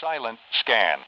Silent scan.